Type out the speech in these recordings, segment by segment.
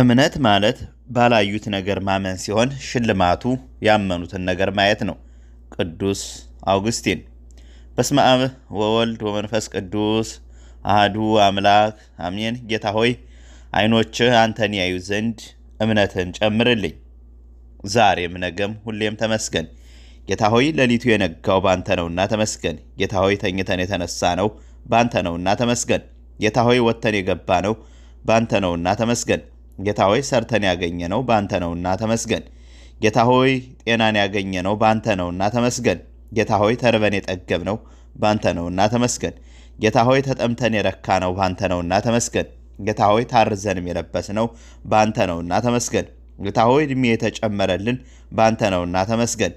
እምነት ማለት ባላዩት ነገር ማመን ሲሆን ሽልማቱ ያመኑትን ነገር ማየት ነው። ቅዱስ አውግስቲን በስመ አብ ወወልድ ወመንፈስ ቅዱስ አሐዱ አምላክ አሜን። ጌታ ሆይ አይኖች አንተን ያዩ ዘንድ እምነትን ጨምርልኝ። ዛሬም ነገም ሁሌም ተመስገን። ጌታ ሆይ ለሊቱ የነጋው ባንተ ነውና ተመስገን። ጌታ ሆይ ተኝተን የተነሳ ነው ባንተ ነውና ተመስገን። ጌታ ሆይ ወተን የገባ ነው ባንተ ነውና ተመስገን። ጌታ ሆይ ሰርተን ያገኘ ነው ባንተ ነውና ተመስገን። ጌታ ሆይ ጤናን ያገኘ ነው ባንተ ነውና ተመስገን። ጌታ ሆይ ተርበን የጠገብ ነው ባንተ ነውና ተመስገን። ጌታ ሆይ ተጠምተን የረካ ነው ባንተ ነውና ተመስገን። ጌታ ሆይ ታርዘንም የለበስ ነው ባንተ ነውና ተመስገን። ጌታ ሆይ እድሜ የተጨመረልን ባንተ ነውና ተመስገን።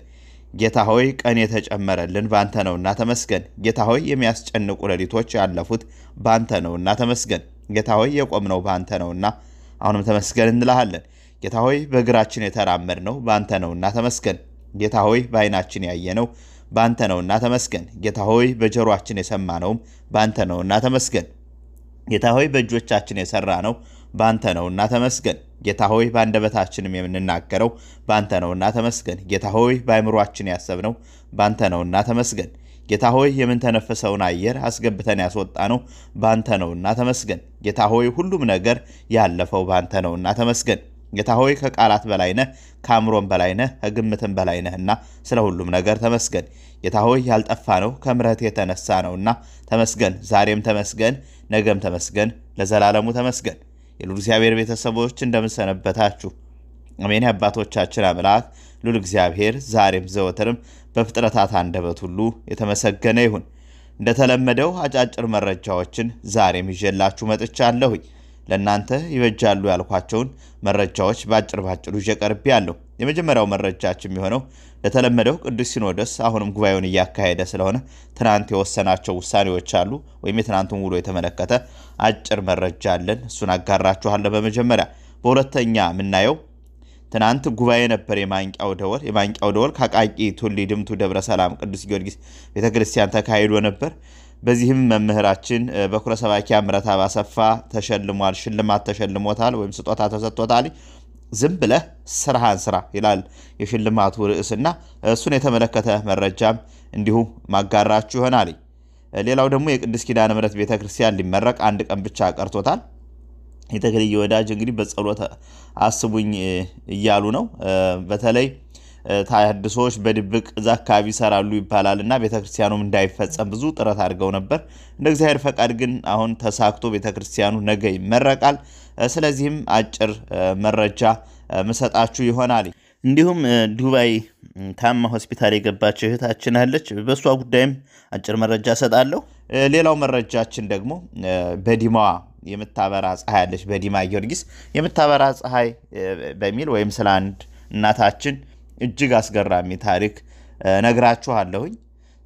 ጌታ ሆይ ቀን የተጨመረልን ባንተ ነውና ተመስገን። ጌታ ሆይ የሚያስጨንቁ ለሊቶች ያለፉት ባንተ ነውና ተመስገን። ጌታ ሆይ የቆምነው ባንተ ነውና አሁንም ተመስገን እንላለን። ጌታ ሆይ በግራችን የተራመድነው ባንተ ነውና ተመስገን። ጌታ ሆይ ባይናችን ያየነው ባንተ ነውና ተመስገን። ጌታ ሆይ በጆሮአችን የሰማነው ባንተ ነውና ተመስገን። ጌታ ሆይ በእጆቻችን የሰራነው ባንተ ነውና ተመስገን። ጌታ ሆይ ባንደበታችንም የምንናገረው ባንተ ነውና ተመስገን። ጌታ ሆይ ባይምሮአችን ያሰብነው ባንተ ነውና ተመስገን። ጌታ ሆይ የምንተነፈሰውን አየር አስገብተን ያስወጣነው ባንተ ነውና ተመስገን። ጌታ ሆይ ሁሉም ነገር ያለፈው ባንተ ነውና ተመስገን። ጌታ ሆይ ከቃላት በላይ ነህ፣ ከአምሮን በላይ ነህ፣ ከግምትም በላይ ነህና ስለ ሁሉም ነገር ተመስገን። ጌታ ሆይ ያልጠፋ ነው ከምረት የተነሳ ነውና ተመስገን። ዛሬም ተመስገን፣ ነገም ተመስገን፣ ለዘላለሙ ተመስገን። የሉል እግዚአብሔር ቤተሰቦች እንደምን ሰነበታችሁ? አሜን። አባቶቻችን አምላክ ሉል እግዚአብሔር ዛሬም ዘወትርም በፍጥረታት አንደበት ሁሉ የተመሰገነ ይሁን። እንደተለመደው አጫጭር መረጃዎችን ዛሬም ይዤላችሁ መጥቻለሁ። ለእናንተ ይበጃሉ ያልኳቸውን መረጃዎች ባጭሩ ይዤ ቀርቤያለሁ። የመጀመሪያው መረጃችን የሚሆነው ለተለመደው ቅዱስ ሲኖዶስ አሁንም ጉባኤውን ያካሄደ ስለሆነ ትናንት የወሰናቸው ውሳኔዎች አሉ ወይም የትናንቱን ውሎ የተመለከተ አጭር መረጃ አለን። እሱን አጋራችኋለሁ። በመጀመሪያ በሁለተኛ ምናየው ትናንት ጉባኤ ነበር። የማንቂያው ደወል ካቃቂ ቱሊ ድምቱ ደብረ ሰላም ቅዱስ ጊዮርጊስ ቤተክርስቲያን ተካሂዶ ነበር። በዚህም መምህራችን በኩረ ሰባኪ አምረታ ባሰፋ ተሸልሟል። ሽልማት ተሸልሞታል ወይም ስጦታ ተሰጥቶታል። ዝም ብለህ ስራህን ስራ ይላል የሽልማቱ ርዕስና እሱን የተመለከተ መረጃም እንዲሁ ማጋራችሁ ይሆናል። ሌላው ደግሞ የቅዱስ ኪዳነ ምሕረት ቤተክርስቲያን ሊመረቅ አንድ ቀን ብቻ ቀርቶታል። የተከለየ ወዳጅ እንግዲህ በጸሎት አስቡኝ እያሉ ነው። በተለይ ታህድሶች በድብቅ ዛካቢ ሰራሉ ይባላልና ቤተክርስቲያኑም እንዳይፈጸም ብዙ ጥረት አድርገው ነበር። እንደ እግዚአብሔር ፈቃድ ግን አሁን ተሳክቶ ቤተክርስቲያኑ ነገ ይመረቃል። ስለዚህም አጭር መረጃ መሰጣችሁ ይሆናል። እንዲሁም ዱባይ ታማ ሆስፒታል የገባች እህታችን አለች። በሷ ጉዳይም አጭር መረጃ ሰጣለሁ። ሌላው መረጃችን ደግሞ በዲማዋ የምታበራ ፀሐይ አለች። በዲማ ጊዮርጊስ የምታበራ ፀሐይ በሚል ወይም ስለ አንድ እናታችን እጅግ አስገራሚ ታሪክ ነግራችኋለሁ።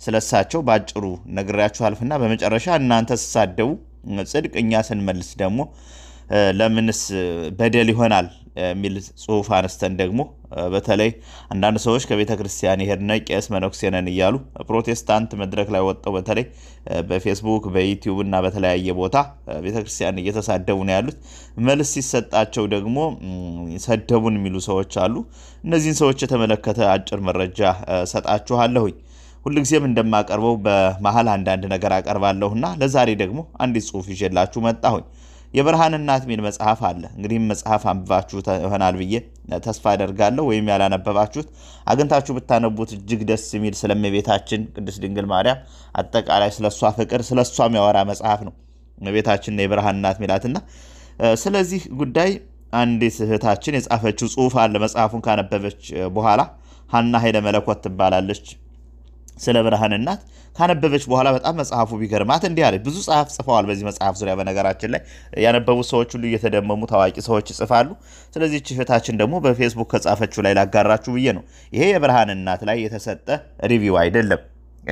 ስለሳቸው ባጭሩ ነግራችኋልና በመጨረሻ እናንተ ተሳደቡ ጽድቅኛ ስንመልስ ደግሞ ለምንስ በደል ይሆናል ሚል ጽሁፍ አንስተን ደግሞ በተለይ አንዳንድ ሰዎች ከቤተክርስቲያን ይሄድና ቄስ መነኩሴ ነን እያሉ ፕሮቴስታንት መድረክ ላይ ወጣው በተለይ በፌስቡክ በዩቲዩብ እና በተለያየ ቦታ ቤተክርስቲያን እየተሳደቡ ነው ያሉት። መልስ ሲሰጣቸው ደግሞ ሰደቡን ሚሉ ሰዎች አሉ። እነዚህን ሰዎች የተመለከተ አጭር መረጃ ሰጣችኋለሁ። ሁልጊዜም እንደማቀርበው በመሃል አንድ ነገር አቀርባለሁና ለዛሬ ደግሞ አንድ ጽሁፍ ይዤላችሁ መጣሁኝ። የብርሃን እናት ሚል መጽሐፍ አለ። እንግዲህ መጽሐፍ አንብባችሁ ይሆናል ብዬ ተስፋ አደርጋለሁ። ወይም ያላነበባችሁት አግንታችሁ ብታነቡት እጅግ ደስ የሚል ስለመቤታችን ቅድስት ድንግል ማርያም አጠቃላይ ስለሷ ፍቅር ስለሷ የሚያወራ መጽሐፍ ነው። መቤታችን የብርሃን እናት ሚላትና ስለዚህ ጉዳይ አንዲት እህታችን የጻፈችው ጽሁፍ አለ። መጽሐፉን ካነበበች በኋላ ሐና ኃይለ መለኮት ትባላለች። ስለ ብርሃን እናት ካነበበች በኋላ በጣም መጽሐፉ ቢገርማት እንዲህ አለች። ብዙ ጻፍ ጽፈዋል በዚህ መጽሐፍ ዙሪያ። በነገራችን ላይ ያነበቡ ሰዎች ሁሉ እየተደመሙ ታዋቂ ሰዎች ይጽፋሉ። ስለዚህ እህታችን ደግሞ በፌስቡክ ከጻፈችው ላይ ላጋራችሁ ብዬ ነው። ይሄ የብርሃን እናት ላይ የተሰጠ ሪቪው አይደለም።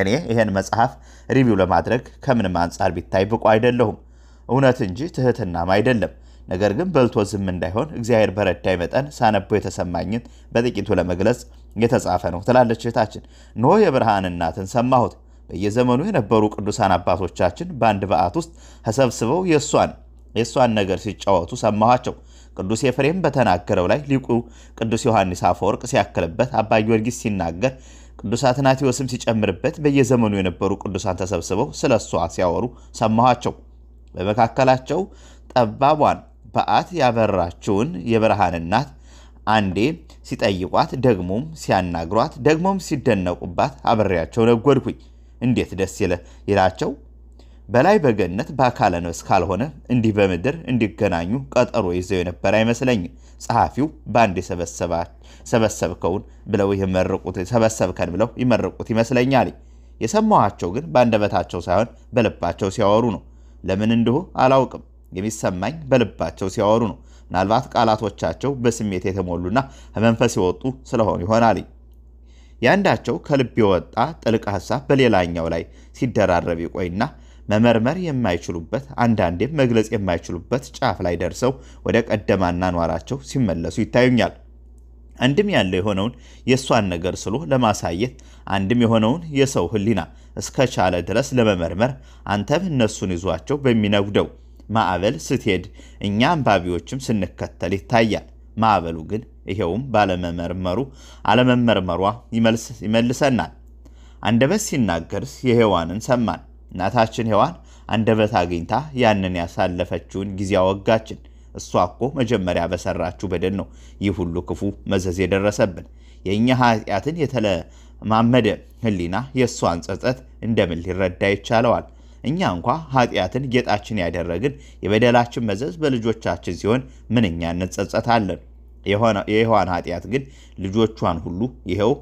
እኔ ይሄን መጽሐፍ ሪቪው ለማድረግ ከምንም አንፃር ቢታይ ብቁ አይደለሁም፣ እውነት እንጂ ትህትናም አይደለም። ነገር ግን በልቶ ዝም እንዳይሆን እግዚአብሔር በረዳይ መጠን ሳነቦ የተሰማኝን በጥቂቱ ለመግለጽ የተጻፈ ነው ትላለች እህታችን። ኖ የብርሃን እናትን ሰማሁት። በየዘመኑ የነበሩ ቅዱሳን አባቶቻችን በአንድ በዓት ውስጥ ተሰብስበው የሷን የሷን ነገር ሲጫወቱ ሰማኋቸው ቅዱስ ኤፍሬም በተናገረው ላይ ሊቁ ቅዱስ ዮሐንስ አፈወርቅ ሲያከለበት አባ ጊዮርጊስ ሲናገር ቅዱስ አትናቴዎስም ሲጨምርበት በየዘመኑ የነበሩ ቅዱሳን ተሰብስበው ስለሷ ሲያወሩ ሰማኋቸው በመካከላቸው ጠባቧን በአት ያበራችሁን የብርሃንናት አንዴ ሲጠይቋት ደግሞም ሲያናግሯት ደግሞም ሲደነቁባት አብሬያቸው ነጎድኩኝ እንዴት ደስ ይላቸው በላይ በገነት ባካለ ነው ስካልሆነ እንዲህ በመድር እንዲገናኙ ቀጠሮ ይዘው ነበር አይመስለኝ ጻሐፊው ባንዴ ሰበሰብከውን ብለው ይመረቁት ሰበሰብከን ብለው ይመረቁት ይመስለኛል የሰማዋቸው ግን ባንደበታቸው ሳይሆን በልባቸው ሲያወሩ ነው ለምን እንደሆነ አላውቅም የሚሰማኝ በልባቸው ሲያወሩ ነው ናልባት ቃላቶቻቸው በስሜት የተሞሉና መንፈስ ይወጡ ስለሆነ ይሆናል ያንዳቸው ከልብ ይወጣ ጥልቅ ሐሳብ በሌላኛው ላይ ሲደራረብ ይቆይና መመርመር የማይችሉበት አንዳንዴ መግለጽ የማይችሉበት ጫፍ ላይ ደርሰው ወደ ቀደማና ኗራቸው ሲመለሱ ይታዩኛል አንድም ያለ የሆነውን የሷን ነገር ስለ ለማሳየት አንድም የሆነውን የሰው ህሊና እስከቻለ ድረስ ለመመርመር አንተም እነሱን ይዟቸው በሚነጉደው ማአበል ስትሄድ እኛ አንባቢዎችም ስንከተል ይታያል ማአበሉ ግን ይሄውም ባለመመርመሩ አለመመርመሯ ይመልሰናል አንደበት ሲናገርስ የሔዋንን ሰማን ናታችን ሔዋን አንደበት አግኝታ ያንን ያሳለፈችውን ግዚያ ወጋችን እሷኮ መጀመሪያ በሰራችሁ በደል ነው ይህ ሁሉ ክፉ መዘዝ የደረሰብን የኛ ኃጢያትን የተለማመደ ህሊና የሷን ጸጸት እንደምን ሊረዳ ይቻላል እኛ እንኳን ኃጢያትን ጌታችን ያደረግን የበደላችን መዘዝ በልጆቻችን ሲሆን ምንኛ እንጸጸታለን የሆነ የሔዋን ኃጢያት ግን ልጆቿን ሁሉ ይሄው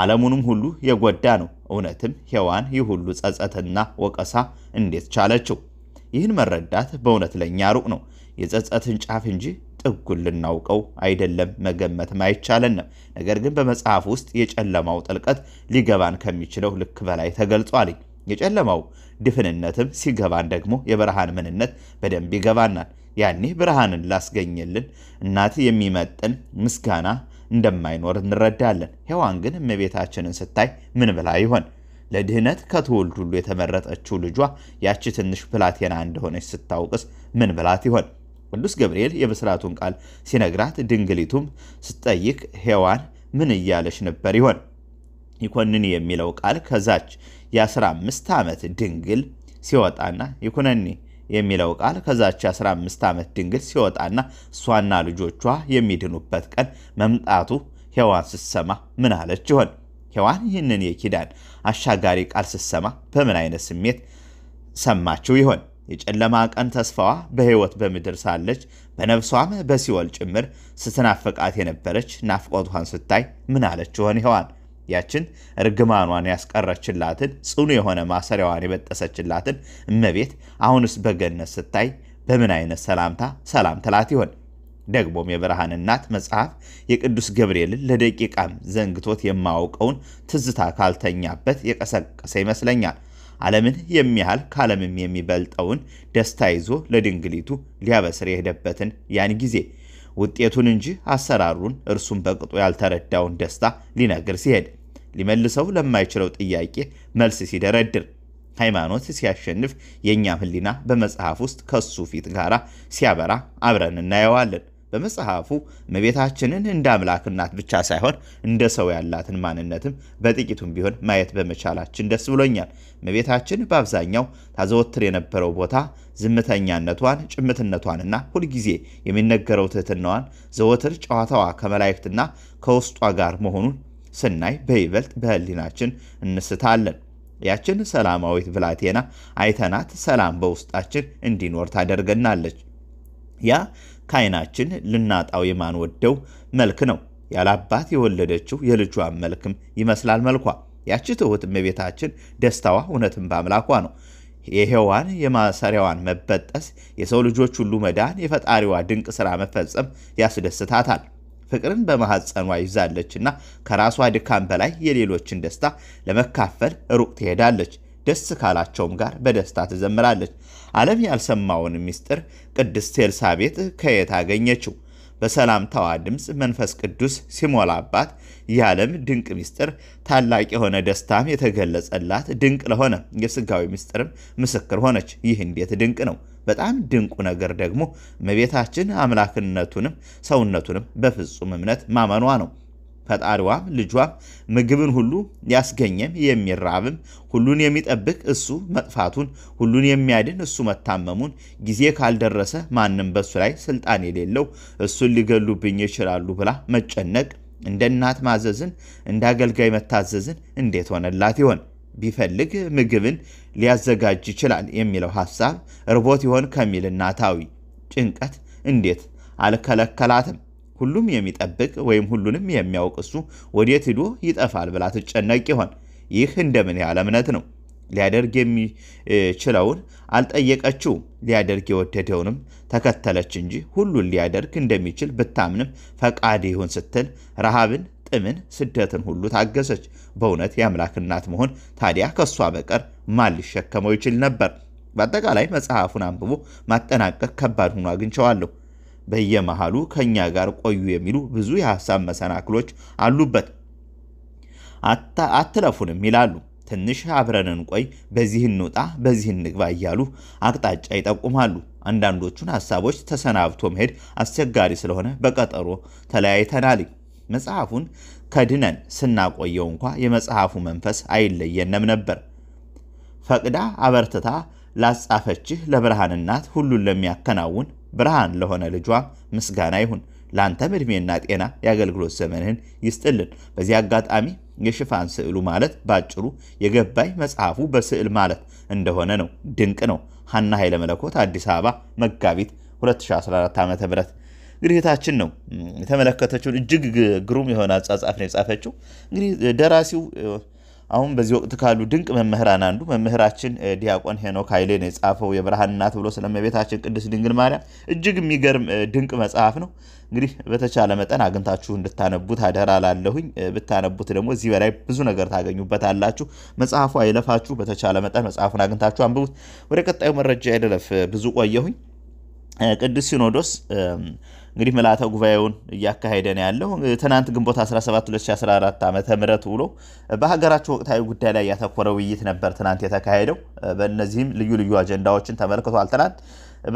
ዓለሙንም ሁሉ የጎዳ ነው እውነትም ሔዋን ይህ ሁሉ ጸጸትና ወቀሳ እንዴት ቻለችው ይህን መረዳት በእውነት ለኛ ሩቅ ነው የጸጸትን ጫፍ እንጂ ጥጉል ልናውቀው አይደለም መገመት ማይቻለንም ነገር ግን በመጽሐፍ ውስጥ የጨለማው ጥልቀት ሊገባን ከሚችለው ልክ በላይ ተገልጿል የጨለማው ድፍንነትም ሲገባን ደግሞ የብርሃን ምንነት በደንብ ይገባናል ያኔ ብርሃንን ላስገኘልን እናት የሚመጥን ምስጋና እንደማይኖር እንረዳለን ሔዋን ግን እመቤታችንን ስታይ ምን ብላ ይሆን ለድህነት ከተወልዱ ሁሉ የተመረጠችው ልጇ ያቺ ትንሽ ፕላቴና እንደሆነች ስታውቅስ ምን ብላት ይሆን ቅዱስ ገብርኤል የብስራቱን ቃል ሲነግራት ድንግሊቱም ስትጠይቅ ሔዋን ምን ይያለሽ ነበር ይሆን ይኮንኒ የሚለው ቃል ከዛች የ15 ዓመት ድንግል ሲወጣና ይኮንኒ የሚለው ቃል ከዛች 15 ዓመት ድንግል ሲወጣና ሷና ልጆቿ የሚድኑበት ቀን መምጣቱ ሔዋን ስሰማ ምን አለች ይሆን ሔዋን ይህንን የኪዳን አሻጋሪ ቃል ስሰማ በምን አይነት ስሜት ሰማችሁ ይሆን የጨለማ ቀን ተስፋዋ በህይወት በመድር ሳለች በነፍሷም በሲወል ጭምር ስትናፈቃት የነበረች ናፍቆቷን ስታይ ምን አለች ይሆን ሔዋን ያችን እርግማኗን ያስቀረችላትን ጽኑ የሆነ ማሰሪያዋን የበጠሰችላትን እመቤት አሁንስ በገነት ስታይ በምን አይነት ሰላም ተላት ይሆን ደግሞም የብርሃንናት መጽሐፍ የቅዱስ ገብርኤልን ለደቂቃም ዘንግቶት የማውቀውን ትዝታ ካልተኛበት የቀሰቀሰ ይመስለኛል ዓለምን የሚያህል ካለምም የሚበልጠውን ደስታ ይዞ ለድንግሊቱ ሊያበስር የሄደበትን ያን ጊዜ ውጤቱን እንጂ አሰራሩን እርሱም በቅጡ ያልተረዳውን ደስታ ሊነገር ሲሄድ ሊመልሰው ለማይችለው ጥያቄ መልስ ሲደረድር ሃይማኖት ሲያሸንፍ የኛም ህሊና በመጽሐፍ ውስጥ ከሱ ፊት ጋራ ሲያበራ አብረን እናየዋለን በመጽሐፉ መቤታችንን እንደ አምላክናት ብቻ ሳይሆን እንደ ሰው ያላትን ማንነትም በጥቂቱም ቢሆን ማየት በመቻላችን ደስ ብሎኛል መቤታችን በአብዛኛው ታዘወትር የነበረው ቦታ ዝምተኛነቷን ጭምትነቷንና ሁሉ ጊዜ የሚነገረው ትህትናዋን ዘወትር ጨዋታዋ ከመላእክትና ከውስጧ ጋር መሆኑን ስናይ በይበልጥ በህሊናችን እንስታለን ያችን ሰላማዊት ብላቴና አይተናት ሰላም በውስጣችን እንዲኖር ታደርገናለች ያ ካይናችን ልናጣው የማንወደው መልክ ነው ያላባት የወለደችው የልጇን መልክም ይመስላል መልኳ ያቺ ተውት መቤታችን ደስታዋ እውነትም በአምላኳ ነው የሔዋን የማሰሪያዋን መበጠስ የሰው ልጆች ሁሉ መዳን የፈጣሪዋ ድንቅ ሥራ መፈጸም ያስደስታታል ፍቅርን በመሐፀኗ ይዛለችና ከራሷ ድካም በላይ የሌሎችን ደስታ ለመካፈል ሩቅ ትሄዳለች ደስ ካላቸውም ጋር በደስታ ተዘምራለች ዓለም ያልሰማውን ሚስጥር ቅድስት ኤልሳቤጥ ከየት አገኘችው በሰላምታዋ ድምጽ መንፈስ ቅዱስ ሲሞላባት የዓለም ድንቅ ሚስጥር ታላቅ የሆነ ደስታም የተገለጸላት ድንቅ ለሆነ የሥጋዊ ሚስጥርም ምስክር ሆነች ይህ እንዴት ድንቅ ነው በጣም ድንቁ ነገር ደግሞ መቤታችን አምላክነቱንም ሰውነቱንም በፍጹም እምነት ማመኗ ነው። ፈጣሪዋም ልጇም ምግብን ሁሉ ያስገኘም የሚራብም ሁሉን የሚጠብቅ እሱ መጥፋቱን ሁሉን የሚያድን እሱ መታመሙን ጊዜ ካልደረሰ ማንንም በሱ ላይ ስልጣን የሌለው እሱን ሊገሉብኝ ይችላሉ ብላ መጨነቅ እንደናት ማዘዝን እንዳገልጋይ መታዘዝን እንዴት ሆነላት ይሆን? ቢፈልግ ምግብን ሊያዘጋጅ ይችላል የሚለው ሐሳብ ርቦት ይሆን ከሚልናታዊ ጭንቀት እንዴት አልከለከላትም? ሁሉም የሚጠብቅ ወይም ሁሉንም የሚያውቅ እሱ ወዴት ሄዶ ይጠፋል ብላ ተጨነቅ ይሆን? ይህ እንደምን ያለ እምነት ነው? ሊያደርግ የሚችለውን አልጠየቀችው፣ ሊያደርግ የወደደውንም ተከተለች እንጂ ሁሉን ሊያደርግ እንደሚችል ብታምንም ፈቃድ ይሁን ስትል ረሃብን ጥምን ስደትን ሁሉ ታገሰች። በእውነት የአምላክ እናት መሆን ታዲያ ከሷ በቀር ማን ሊሸከመው ይችል ነበር? በአጠቃላይ መጽሐፉን አንብቦ ማጠናቀቅ ከባድ ሆኖ አግኝቼዋለሁ። በየመሃሉ ከኛ ጋር ቆዩ የሚሉ ብዙ የሐሳብ መሰናክሎች አሉበት። አትለፉንም ይላሉ፣ ትንሽ አብረን እንቆይ፣ በዚህ እንውጣ፣ በዚህ እንግባ እያሉ አቅጣጫ ይጠቁማሉ። አንዳንዶቹን ሐሳቦች ተሰናብቶ መሄድ አስቸጋሪ ስለሆነ በቀጠሮ ተለያይተናል። መጽሐፉን ከድነን ስናቆየው እንኳ የመጽሐፉ መንፈስ አይለየንም ነበር። ፈቅዳ አበርተታ ላጻፈችህ ለብርሃን እናት ሁሉን ለሚያከናውን ብርሃን ለሆነ ልጇ ምስጋና ይሁን። ላንተም እድሜና ጤና የአገልግሎት ዘመንን ይስጥልን። በዚህ አጋጣሚ የሽፋን ስዕሉ ማለት ባጭሩ የገባይ መጽሐፉ በስዕል ማለት እንደሆነ ነው። ድንቅ ነው። ሐና ኃይለ መለኮት አዲስ አበባ መጋቢት 2014 ዓ.ም ግሪታችን ነው ተመለከተችው። እጅግ ግሩም የሆነ አጻጻፍ ነው የጻፈችው። እንግዲህ ደራሲው አሁን በዚህ ወቅት ካሉ ድንቅ መምህራን አንዱ መምህራችን ዲያቆን ሄኖክ ኃይሌ ነው የጻፈው የብርሃን እናት ብሎ ስለመቤታችን ቅድስት ድንግል ማርያም። እጅግ የሚገርም ድንቅ መጽሐፍ ነው። እንግዲህ በተቻለ መጠን አግኝታችሁ እንድታነቡት አደራ ላለሁኝ። ብታነቡት ደግሞ እዚህ በላይ ብዙ ነገር ታገኙበታላችሁ። መጽሐፉ አይለፋችሁ። በተቻለ መጠን መጽሐፉን አግኝታችሁ አንብቡት። ወደ ቀጣዩ መረጃ ያደለፍ ብዙ ቆየሁኝ። ቅዱስ ሲኖዶስ እንግዲህ መላተ ጉባኤውን እያካሄደ ነው ያለው። ትናንት ግንቦት 17 2014 ዓ.ም ውሎ በሀገራችን ወቅታዊ ጉዳይ ላይ ያተኮረ ውይይት ነበር ትናንት የተካሄደው። በእነዚህም ልዩ ልዩ አጀንዳዎችን ተመልክቷል። ትናንት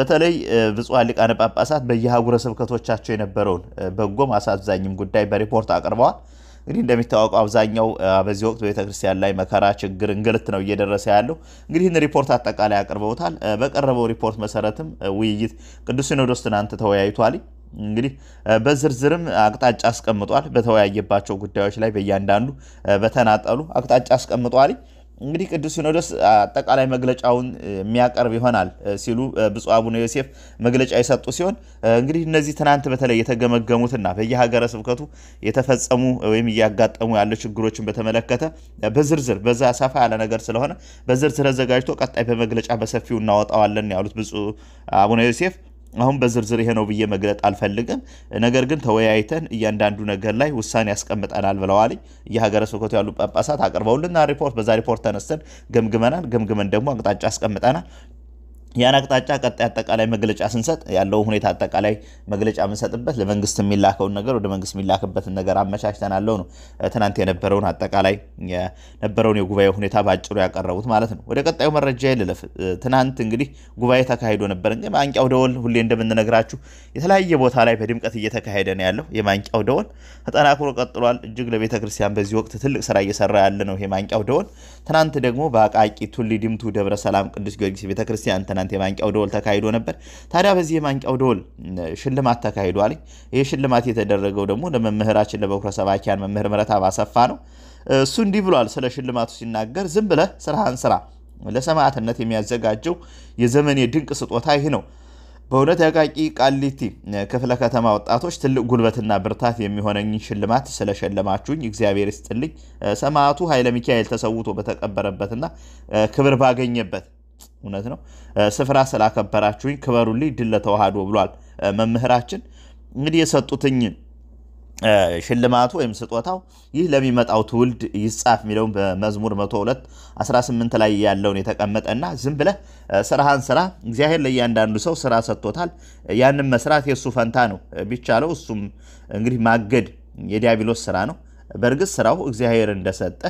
በተለይ ብፁዓን ሊቃነ ጳጳሳት በየአህጉረ ስብከቶቻቸው የነበረውን በጎም አሳዛኝም ጉዳይ በሪፖርት አቅርበዋል። እንግዲህ እንደሚታወቀው አብዛኛው በዚህ ወቅት በቤተክርስቲያን ላይ መከራ፣ ችግር፣ እንግልት ነው እየደረሰ ያለው። እንግዲህ ይህን ሪፖርት አጠቃላይ አቅርበውታል። በቀረበው ሪፖርት መሰረትም ውይይት ቅዱስ ሲኖዶስ ትናንት ተወያይቷል። እንግዲህ በዝርዝርም አቅጣጫ አስቀምጧል። በተወያየባቸው ጉዳዮች ላይ በእያንዳንዱ በተናጠሉ አቅጣጫ አስቀምጧል። እንግዲህ ቅዱስ ሲኖዶስ አጠቃላይ መግለጫውን የሚያቀርብ ይሆናል ሲሉ ብፁዕ አቡነ ዮሴፍ መግለጫ የሰጡ ሲሆን እንግዲህ እነዚህ ትናንት በተለይ የተገመገሙትና በየሀገረ ስብከቱ የተፈጸሙ ወይም እያጋጠሙ ያለ ችግሮችን በተመለከተ በዝርዝር በዛ ሰፋ ያለ ነገር ስለሆነ በዝርዝር አዘጋጅቶ ቀጣይ በመግለጫ በሰፊው እናወጣዋለን ያሉት ብፁዕ አቡነ ዮሴፍ አሁን በዝርዝር ይሄ ነው ብዬ መግለጥ አልፈልግም፣ ነገር ግን ተወያይተን እያንዳንዱ ነገር ላይ ውሳኔ ያስቀምጠናል ብለዋል። የሀገረ ስብከቱ ያሉ ጳጳሳት አቅርበውልና ሪፖርት በዛ ሪፖርት ተነስተን ገምግመናል። ገምግመን ደግሞ አቅጣጫ አስቀምጠናል። ያን አቅጣጫ ቀጣይ አጠቃላይ መግለጫ ስንሰጥ ያለው ሁኔታ አጠቃላይ መግለጫ የምንሰጥበት ለመንግስት የሚላከውን ነገር ወደ መንግስት የሚላክበትን ነገር አመቻችተናል ነው ትናንት የነበረውን አጠቃላይ የነበረውን የጉባኤ ሁኔታ ባጭሩ ያቀረቡት ማለት ነው። ወደ ቀጣዩ መረጃ ልለፍ። ትናንት እንግዲህ ጉባኤ ተካሂዶ ነበር። እንግዲህ ማንቂያው ደወል ሁሌ እንደምንነግራችሁ የተለያየ ቦታ ላይ በድምቀት እየተካሄደ ነው ያለው። የማንቂያው ደወል ተጠናክሮ ቀጥሏል። እጅግ ለቤተ ክርስቲያን በዚህ ወቅት ትልቅ ስራ እየሰራ ያለ ነው ይሄ ማንቂያው ደወል። ትናንት ደግሞ በአቃቂ ቱሊ ዲምቱ ደብረ ሰላም ቅዱስ ጊዮርጊስ ቤተ ክርስቲያን የማንቂያው ደወል ተካሂዶ ነበር። ታዲያ በዚህ የማንቂያው ደወል ሽልማት ተካሂዷል። ይህ ሽልማት የተደረገው ደግሞ ለመምህራችን ለበኩረ ሰባኪያን መምህር ምሕረታ ባሰፋ ነው። እሱ እንዲህ ብሏል ስለ ሽልማቱ ሲናገር፣ ዝም ብለህ ስራህን ስራ፣ ለሰማዕትነት የሚያዘጋጀው የዘመን የድንቅ ስጦታ ይህ ነው። በእውነት የአቃቂ ቃሊቲ ክፍለ ከተማ ወጣቶች ትልቅ ጉልበትና ብርታት የሚሆነኝ ሽልማት ስለሸለማችሁኝ እግዚአብሔር ይስጥልኝ። ሰማዕቱ ኃይለ ሚካኤል ተሰውቶ በተቀበረበትና ክብር ባገኘበት እውነት ነው ስፍራ ስላከበራችሁኝ ክበሩልኝ፣ ድል ለተዋህዶ ብሏል መምህራችን። እንግዲህ የሰጡትኝ ሽልማቱ ወይም ስጦታው ይህ ለሚመጣው ትውልድ ይጻፍ የሚለውን በመዝሙር 102:18 ላይ ያለውን የተቀመጠና ዝም ብለህ ስራህን ስራ፣ እግዚአብሔር ለእያንዳንዱ ሰው ስራ ሰጥቶታል፣ ያንን መስራት የእሱ ፈንታ ነው ቢቻለው። እሱም እንግዲህ ማገድ የዲያብሎስ ስራ ነው። በእርግጥ ስራው እግዚአብሔር እንደሰጠ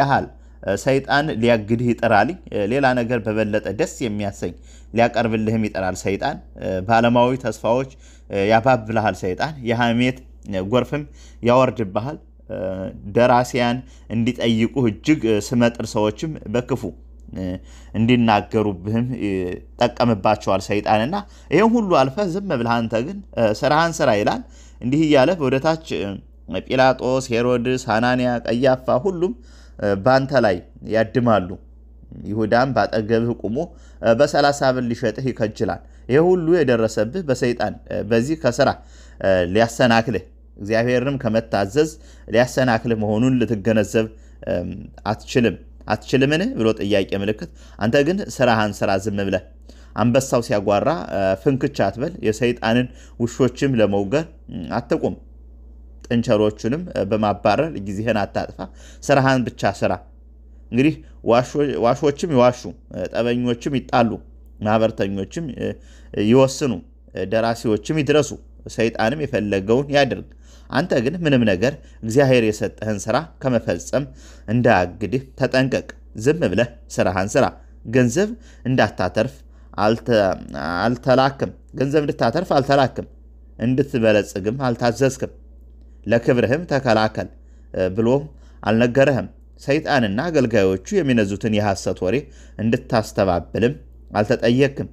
ያህል ሰይጣን ሊያግድህ ይጥራል ሌላ ነገር በበለጠ ደስ የሚያሰኝ ሊያቀርብልህም ይጥራል ሰይጣን ባለማዊ ተስፋዎች ያባብልሃል ሰይጣን የሐሜት ጎርፍም ያወርድብሃል ደራሲያን እንዲጠይቁ እጅግ ስመጥር ሰዎችም በክፉ እንዲናገሩብህም ተቀመባቸዋል ሰይጣንና ይሄን ሁሉ አልፈ ዝም ብለህ አንተ ግን ስራህን ስራ ይላል እንዲህ ይያለ ወደታች ጲላጦስ ሄሮድስ ሃናንያ ቀያፋ ሁሉም ባንተ ላይ ያድማሉ ይሁዳም ባጠገብህ ቆሞ በ30 ብር ሊሸጥህ ይከጅላል ይሄ ሁሉ የደረሰብህ በሰይጣን በዚህ ከሥራ ሊያሰናክልህ እግዚአብሔርንም ከመታዘዝ ሊያሰናክልህ መሆኑን ልትገነዘብ አትችልምን ብሎ ጥያቄ ምልክት አንተ ግን ስራህን ስራ ዝም ብለህ አንበሳው ሲያጓራ ፍንክቻ አትበል የሰይጣንን ውሾችም ለመውገር አትቆም ጥንቸሮቹንም በማባረር ጊዜህን አታጥፋ ስራህን ብቻ ስራ እንግዲህ ዋሾችም ይዋሹ ጠበኞችም ይጣሉ ማህበርተኞችም ይወስኑ ደራሲዎችም ይድረሱ ሰይጣንም ይፈልገውን ያድርግ አንተ ግን ምንም ነገር እግዚአብሔር የሰጠህን ስራ ከመፈጸም እንዳግድህ ተጠንቀቅ ዝም ብለህ ስራህን ስራ ገንዘብ እንዳታተርፍ አልተላክም ገንዘብ እንድታተርፍ አልተላክም እንድትበለጽግም አልታዘዝክም ለክብርህም ተከላከል ብሎም አልነገረህም ሰይጣንና አገልጋዮቹ የሚነዙትን የሐሰት ወሬ እንድታስተባብልም አልተጠየቅም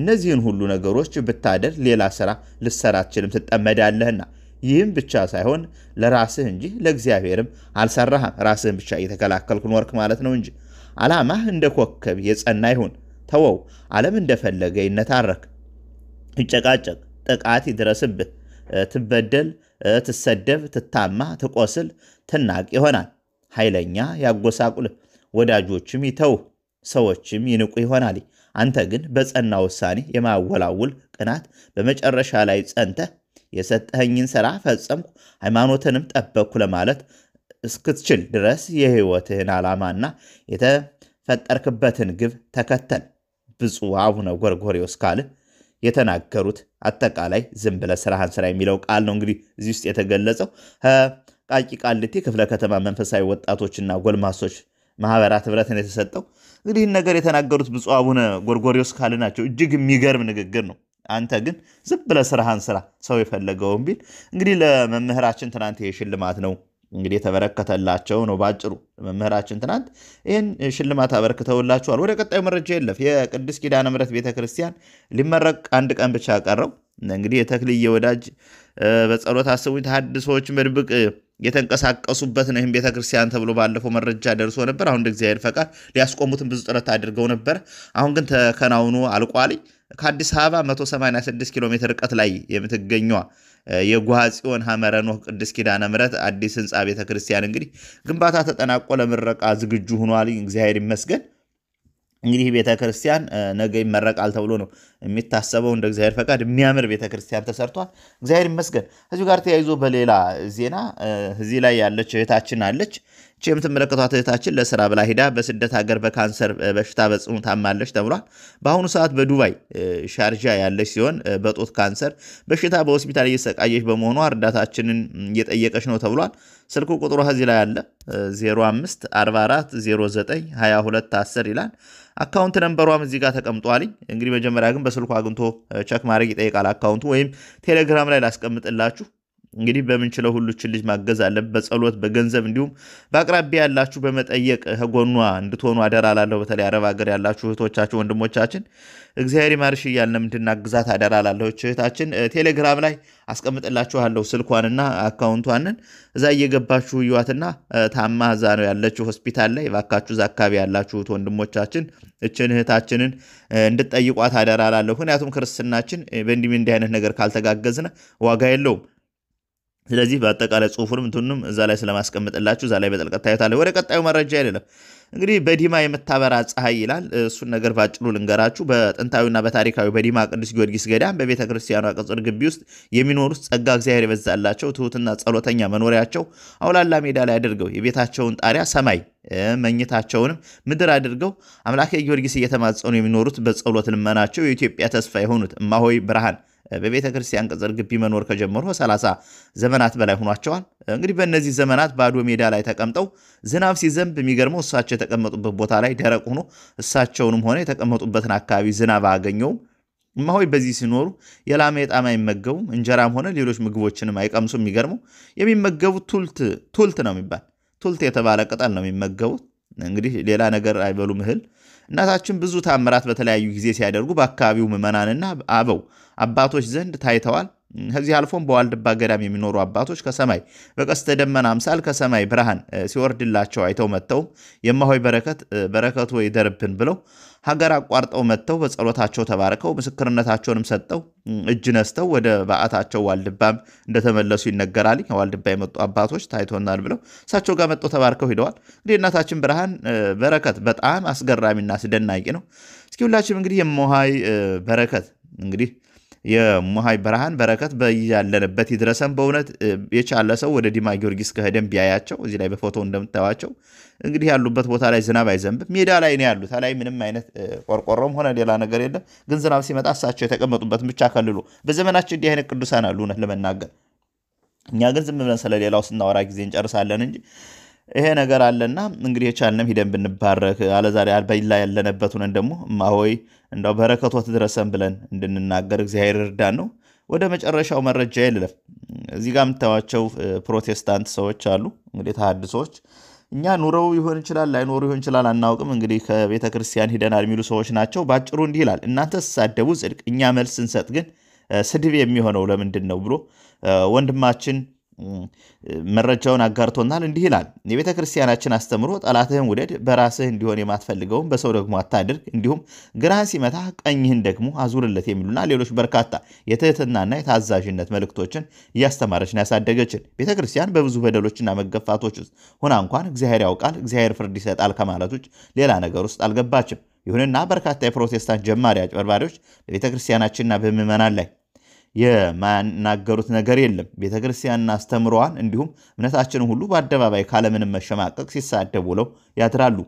እነዚህን ሁሉ ነገሮች ብታደር ሌላ ሥራ ልሰራችልም ተጠመዳለህና ይህም ብቻ ሳይሆን ለራስህ እንጂ ለእግዚአብሔርም አልሰራህም ራስህን ብቻ እየተከላከልክ ኖርክ ማለት ነው እንጂ አላማህ እንደ ኮከብ የጸና ይሁን ተወው ዓለም እንደፈለገ ይነታረክ ይጨቃጨቅ ጥቃት ይድረስብህ ትበደል ትሰደብ ትታማ ትቆስል ትናቅ ይሆናል ኃይለኛ ያጎሳቁል ወዳጆችም ይተው ሰዎችም ይንቁ ይሆናል አንተ ግን በጸና ወሳኔ የማወላውል ቅናት በመጨረሻ ላይ ጸንተ የሰጠህኝን ሥራ ፈጸምኩ ሃይማኖትንም ጠበቅኩ ለማለት እስክትችል ድረስ የህይወትህን ዓላማና የተፈጠርከበትን ግብ ተከተል ብፁዕ አቡነ ጎርጎርዮስ ካለ የተናገሩት አጠቃላይ ዝም ብለ ስራህን ስራ የሚለው ቃል ነው እንግዲህ እዚህ ውስጥ የተገለጸው ቃቂ ቃልቲ ክፍለ ከተማ መንፈሳዊ ወጣቶችና ጎልማሶች ማህበራት ህብረትን የተሰጠው እንግዲህ ነገር የተናገሩት ብፁዕ አቡነ ጎርጎርዮስ ካለ ናቸው እጅግ የሚገርም ንግግር ነው አንተ ግን ዝም ብለ ስራህን ስራ ሰው የፈለገውን ቢል እንግዲህ ለመምህራችን ትናንት የሽልማት ነው እንግዲህ ተበረከተላቸው ነው ባጭሩ መምህራችን ትናንት ይሄን ሽልማት አበረከተውላቸዋል ወደ ቀጣዩ መረጃ ይለፍ የቅድስት ኪዳነ ምሕረት ቤተክርስቲያን ሊመረቅ አንድ ቀን ብቻ ቀረው እንግዲህ የተክልየ ወዳጅ በጸሎት አስቡኝ ተሐድሶች ምድብቅ የተንቀሳቀሱበት ነው ይሄን ቤተክርስቲያን ተብሎ ባለፈው መረጃ ደርሶ ነበር አሁን እግዚአብሔር ፈቃድ ሊያስቆሙትም ብዙ ጥረት አድርገው ነበር አሁን ግን ተከናውኑ አልቋል ከአዲስ አበባ 186 ኪሎ ሜትር ርቀት ላይ የምትገኘው የጓጽዮን ሐመረኖ ቅድስት ኪዳነ ምሕረት አዲስ ህንጻ ቤተክርስቲያን እንግዲህ ግንባታ ተጠናቆ ለምረቃ ዝግጁ ሆኗል እግዚአብሔር ይመስገን እንግዲህ ቤተክርስቲያን ነገ ይመረቃል ተብሎ ነው የሚታሰበው እንደ እግዚአብሔር ፈቃድ የሚያምር ቤተክርስቲያን ተሰርቷል እግዚአብሔር ይመስገን ከዚህ ጋር ተያይዞ በሌላ ዜና እዚህ ላይ ያለች እህታችን አለች ቸም ተመረከቷት እህታችን ለሥራ ብላ ሄዳ በስደት ሀገር በካንሰር በሽታ በጽኑ ታማለች ተብሏል በአሁኑ ሰዓት በዱባይ ሻርጃ ያለች ሲሆን በጦት ካንሰር በሽታ በሆስፒታል እየሰቃየች በመሆኑ እርዳታችንን እየጠየቀች ነው ተብሏል ስልኩ ቁጥሩ ከዚህ ላይ አለ 0544092210 ይላል አካውንት ነምበሯም እዚህ ጋር ተቀምጧል እንግዲህ መጀመሪያ ግን በስልኩ አግንቶ ቼክ ማድረግ ይጠይቃል አካውንቱ ወይም ቴሌግራም ላይ ላስቀምጥላችሁ እንግዲህ በመንችለው ሁሉ ችልጅ ማገዝ አለ በጸሎት በገንዘብ እንዲሁም በአቅራቢያ ያላችሁ በመጠየቅ ሆጎኗ እንድትሆኑ አደራላለሁ በተለይ አረብ ሀገር ያላችሁ እህቶቻችሁ ወንድሞቻችን እግዚአብሔር ይማርሽ ይያልንም እንድናግዛት አደራላለሁ እህታችን ቴሌግራም ላይ አስቀምጥላችኋለሁ ስልኳንና አካውንቷንን እዛ እየገባችሁ ይዋትና ታማዛ ነው ያለችው ሆስፒታል ላይ ባካችሁ ዛካቢ ያላችሁ ወንድሞቻችን እችን እህታችንን እንድትጠይቋት አደራላለሁ ምክንያቱም ክርስትናችን በእንዲህ አይነት ነገር ካልተጋገዝነ ዋጋ የለውም ስለዚህ በአጠቃላይ ጽሁፉንም እንትንም እዛ ላይ ስለማስቀምጥላችሁ እዛ ላይ በጥልቀት ታዩታላችሁ ወደ ቀጣዩ መረጃ አይደለም እንግዲህ በዲማ የምታበራ ፀሐይ ይላል እሱን ነገር ባጭሩ ልንገራችሁ በጥንታዊና በታሪካዊ በዲማ ቅዱስ ጊዮርጊስ ገዳም በቤተክርስቲያኗ ቅጽር ግቢ ውስጥ የሚኖሩ ጸጋ እግዚአብሔር ይበዛላቸው ትሁትና ጸሎተኛ መኖሪያቸው አውላላ ሜዳ ላይ አድርገው የቤታቸውን ጣሪያ ሰማይ መኝታቸውንም ምድር አድርገው አምላክ ጊዮርጊስ እየተማጸኑ የሚኖሩት በጸሎት ልመናቸው የኢትዮጵያ ተስፋ የሆኑት እማሆይ ብርሃን በቤተ ክርስቲያን ቅጽር መኖር ከጀመሩ 30 ዘመናት በላይ ሆኗቸዋል። እንግዲህ በእነዚህ ዘመናት ባዶ ሜዳ ላይ ተቀምጠው ዝናብ ሲዘንብ የሚገርመው እሳቸው የተቀመጡበት ቦታ ላይ ደረቅ ሆኖ እሳቸውንም ሆነ የተቀመጡበትን አካባቢ ዝናብ አገኘው። እማሆይ በዚህ ሲኖሩ የላም የጣማ ይመገቡ እንጀራም ሆነ ሌሎች ምግቦችንም አይቀምሱ። የሚገርመው የሚመገቡት ቱልት ነው የሚባል ቱልት የተባለ ቅጠል ነው የሚመገቡት። እንግዲህ ሌላ ነገር አይበሉም እህል። እናታችን ብዙ ታምራት በተለያዩ ጊዜ ሲያደርጉ በአካባቢው ምዕመናንና አበው አባቶች ዘንድ ታይተዋል። ከዚህ አልፎም በዋልድባ ገዳም የሚኖሩ አባቶች ከሰማይ በቀስተ ደመና አምሳል ከሰማይ ብርሃን ሲወርድላቸው አይተው መተው የማሆይ በረከቱ ይደርብን ብለው ሀገር አቋርጠው መተው በጸሎታቸው ተባርከው ምስክርነታቸውንም ሰጠው እጅ ነስተው ወደ ባዓታቸው ዋልድባም እንደተመለሱ ይነገራል። ዋልድባ የመጡ አባቶች ታይቶናል ብለው እሳቸው ጋር መጥተው ተባርከው ሄደዋል። እንግዲህ እናታችን ብርሃን በረከት በጣም አስገራሚና አስደናቂ ነው። እስኪ ሁላችንም እንግዲህ የማሆይ በረከት እንግዲህ የማሆይ ብርሃን በረከት በያለንበት ይድረሰን። በእውነት የቻለ ሰው ወደ ዲማ ጊዮርጊስ ከሄደን ቢያያቸው እዚህ ላይ በፎቶ እንደምታዩዋቸው እንግዲህ ያሉበት ቦታ ላይ ዝናብ አይዘንብም። ሜዳ ላይ ነው ያሉት። አላይ ምንም አይነት ቆርቆሮም ሆነ ሌላ ነገር የለም። ግን ዝናብ ሲመጣ እሳቸው የተቀመጡበትን ብቻ ከልሎ በዘመናችን እንዲህ አይነት ቅዱሳን አሉ እውነት ለመናገር። እኛ ግን ዝም ብለን ስለሌላው ስናወራ ጊዜ እንጨርሳለን እንጂ ይሄ ነገር አለና እንግዲህ የቻልንም ሂደን ብንባረክ አለዛሬ አልባይላ ያለንበት ሆነን ደግሞ ማሆይ እንደው በረከቷ ትድረሰን ብለን እንድንናገር እግዚአብሔር ይርዳን ነው። ወደ መጨረሻው መረጃ ይልለፍ። እዚህ ጋር ምታዋቸው ፕሮቴስታንት ሰዎች አሉ እንግዲህ ተሐድሶች እኛ ኑረው ይሆን ይችላል ላይኖሩ ይሆን ይችላል አናውቅም። እንግዲህ ከቤተ ክርስቲያን ሂደናል የሚሉ ሰዎች ናቸው። ባጭሩ እንዲህ ይላል እናንተ ተሳደቡ ጽድቅ እኛ መልስ እንሰጥ ግን ስድብ የሚሆነው ለምንድን ነው ብሎ ወንድማችን መረጃውን አጋርቶናል። እንዲህ ይላል የቤተ ክርስቲያናችን አስተምሮ ጠላትህን ውደድ በራስህ እንዲሆን የማትፈልገውን በሰው ደግሞ አታድርግ እንዲሁም ግራህን ሲመታ ቀኝህን ደግሞ አዙርለት የሚሉና ሌሎች በርካታ የትህትናና የታዛዥነት መልእክቶችን እያስተማረችን ያሳደገችን ቤተ ክርስቲያን በብዙ በደሎችና መገፋቶች ውስጥ ሆና እንኳን እግዚአብሔር ያውቃል እግዚአብሔር ፍርድ ይሰጣል ከማለቶች ሌላ ነገር ውስጥ አልገባችም። ይሁንና በርካታ የፕሮቴስታንት ጀማሪ አጭበርባሪዎች በቤተ ክርስቲያናችንና በምዕመናን ላይ የማናገሩት ነገር የለም። ቤተክርስቲያንና አስተምሯን እንዲሁም እምነታችንን ሁሉ በአደባባይ ካለምንም መሸማቀቅ ሲሳደቡ ውለው ያድራሉ።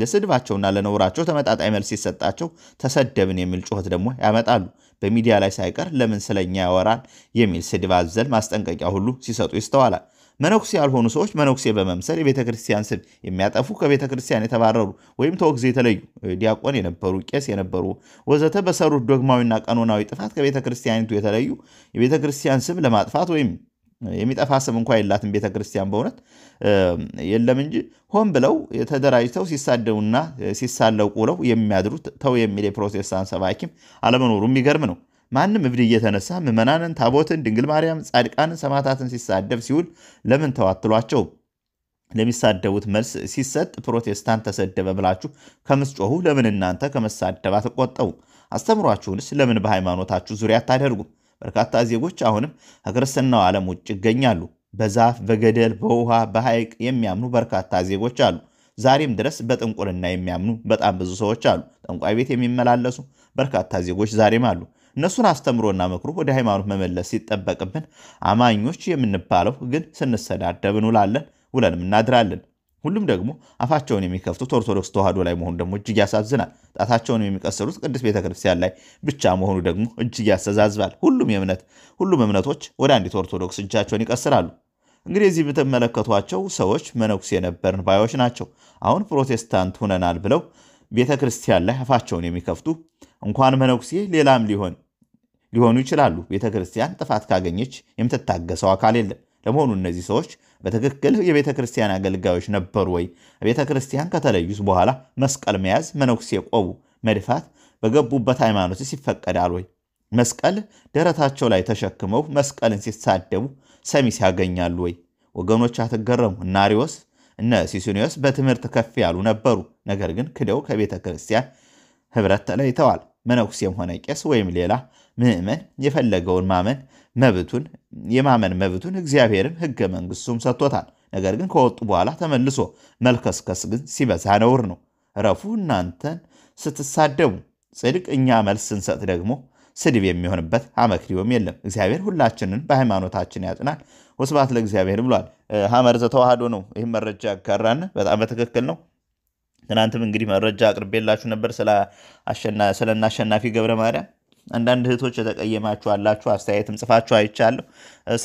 ለስድባቸውና ለነውራቸው ተመጣጣኝ መልስ ሲሰጣቸው ተሰደብን የሚል ጩኸት ደግሞ ያመጣሉ። በሚዲያ ላይ ሳይቀር ለምን ስለኛ ያወራል የሚል ስድብ አዘል ማስጠንቀቂያ ሁሉ ሲሰጡ ይስተዋላል። መነኩሴ ያልሆኑ ሰዎች መነኩሴ በመምሰል የቤተክርስቲያን ስም የሚያጠፉ ከቤተክርስቲያን የተባረሩ ወይም ተወግዘው የተለዩ ዲያቆን የነበሩ ቄስ የነበሩ ወዘተ በሰሩት ዶግማዊና ቀኖናዊ ጥፋት ከቤተክርስቲያኒቱ የተለዩ የቤተክርስቲያን ስም ለማጥፋት ወይም የሚጠፋ ስም እንኳን የላትም ቤተክርስቲያን በእውነት የለም እንጂ ሆን ብለው ተደራጅተው ሲሳደቡና ሲሳለቁ ውለው የሚያድሩት ተው የሚል የፕሮቴስታንት ሰባኪም አለመኖሩ የሚገርም ነው። ማንም እብድ እየተነሳ ምዕመናንን ታቦትን ድንግል ማርያም ጻድቃንን ሰማዕታትን ሲሳደብ ሲውል ለምን ተዋትሏቸው ለሚሳደቡት መልስ ሲሰጥ ፕሮቴስታንት ተሰደበ ብላችሁ ከምትጮሁ ለምን እናንተ ከመሳደብ አትቆጠቡ? አስተምሯችሁንስ ለምን በሃይማኖታችሁ ዙሪያ አታደርጉም? በርካታ ዜጎች አሁንም ከክርስትናው ዓለም ውጭ ይገኛሉ። በዛፍ በገደል በውሃ በሐይቅ የሚያምኑ በርካታ ዜጎች አሉ። ዛሬም ድረስ በጥንቁልና የሚያምኑ በጣም ብዙ ሰዎች አሉ። ጠንቋይ ቤት የሚመላለሱ በርካታ ዜጎች ዛሬም አሉ። እነሱን አስተምሮና መክሮ ወደ ሃይማኖት መመለስ ሲጠበቅብን አማኞች የምንባለው ግን ስንሰዳደብ እንውላለን ውለንም እናድራለን። ሁሉም ደግሞ አፋቸውን የሚከፍቱት ኦርቶዶክስ ተዋህዶ ላይ መሆኑ ደግሞ እጅግ ያሳዝናል። ጣታቸውን የሚቀስሩት ቅድስት ቤተክርስቲያን ላይ ብቻ መሆኑ ደግሞ እጅግ ያስተዛዝባል። ሁሉም እምነቶች ወደ አንዲት ኦርቶዶክስ እጃቸውን ይቀስራሉ። እንግዲህ እዚህ የምትመለከቷቸው ሰዎች መነኩሴ የነበርን ባዮች ናቸው። አሁን ፕሮቴስታንት ሆነናል ብለው ቤተክርስቲያን ላይ አፋቸውን የሚከፍቱ እንኳን መነኩሴ ሌላም ሊሆኑ ይችላሉ። ቤተክርስቲያን ጥፋት ካገኘች የምትታገሰው አካል የለም። ለመሆኑ እነዚህ ሰዎች በትክክል የቤተክርስቲያን አገልጋዮች ነበሩ ወይ? ቤተክርስቲያን ከተለዩስ በኋላ መስቀል መያዝ፣ መነኩሴ ቆቡ መድፋት በገቡበት ሃይማኖትስ ይፈቀዳል ወይ? መስቀል ደረታቸው ላይ ተሸክመው መስቀልን ሲሳደቡ ሰሚስ ያገኛሉ ወይ? ወገኖች አትገረሙ። እነ አርዮስ እነ ሲሲኒዮስ በትምህርት ከፍ ያሉ ነበሩ። ነገር ግን ክደው ከቤተክርስቲያን ህብረት ተለይተዋል። መነኩሴም ሆነ ቄስ ወይም ሌላ ምዕመን የፈለገውን የማመን መብቱን እግዚአብሔርም ህገ መንግስቱም ሰጥቶታል። ነገር ግን ከወጡ በኋላ ተመልሶ መልከስከስ ግን ሲበዛ ነውር ነው። ረፉ እናንተን ስትሳደቡ ጽድቅ እኛ መልስ ስንሰጥ ደግሞ ስድብ የሚሆንበት አመክንዮም የለም። እግዚአብሔር ሁላችንን በሃይማኖታችን ያጽናል። ወስብሐት ለእግዚአብሔር ብሏል። ሐመር ዘተዋህዶ ነው ይህም መረጃ ያጋራን። በጣም በትክክል ነው። ትናንትም እንግዲህ መረጃ አቅርቤላችሁ ነበር ስለ አሸናፊ ገብረ ማርያም አንዳንድ እህቶች ተቀየማችሁ አላችሁ አስተያየትም ጽፋችሁ አይቻለሁ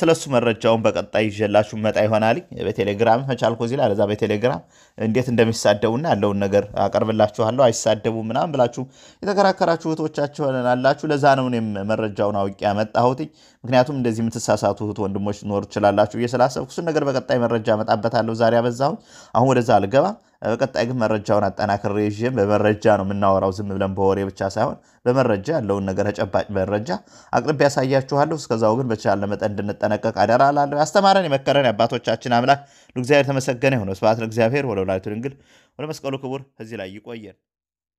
ስለሱ መረጃውን በቀጣይ ይዤላችሁ መጣ ይሆናል በቴሌግራም ፈቻልኩ እዚህ ላይ አዛ በቴሌግራም እንዴት እንደሚሳደቡና ያለው ነገር አቀርብላችኋለሁ አይሳደቡም ምናም ብላችሁ የተከራከራችሁ እህቶቻችሁ አላችሁ ለዛ ነው እኔም መረጃውን አውቄ አመጣሁት ምክንያቱም እንደዚህ የምትሳሳቱ እህት ወንድሞች ኖር ይችላልላችሁ እየሰላሰብኩ እሱ ነገር በቀጣይ መረጃ አመጣበታለሁ ዛሬ አበዛው አሁን ወደዛ አልገባ በቀጣይ ግን መረጃውን አጣናክሬ ይዤም በመረጃ ነው እናወራው ዝም ብለን በወሬ ብቻ ሳይሆን በመረጃ ያለውን ነገር ተጨባጭ መረጃ አቅርብ ያሳያችኋለሁ እስከዛው ግን በቻለ መጠን እንድንጠነቀቅ አደራላለሁ ያስተማረን የመከረን አባቶቻችን አምላክ ለእግዚአብሔር ተመሰገነ ይሁን ስብሐት ለእግዚአብሔር ወለወላዲቱ ድንግል ወለመስቀሉ ክቡር እዚህ ላይ ይቆየን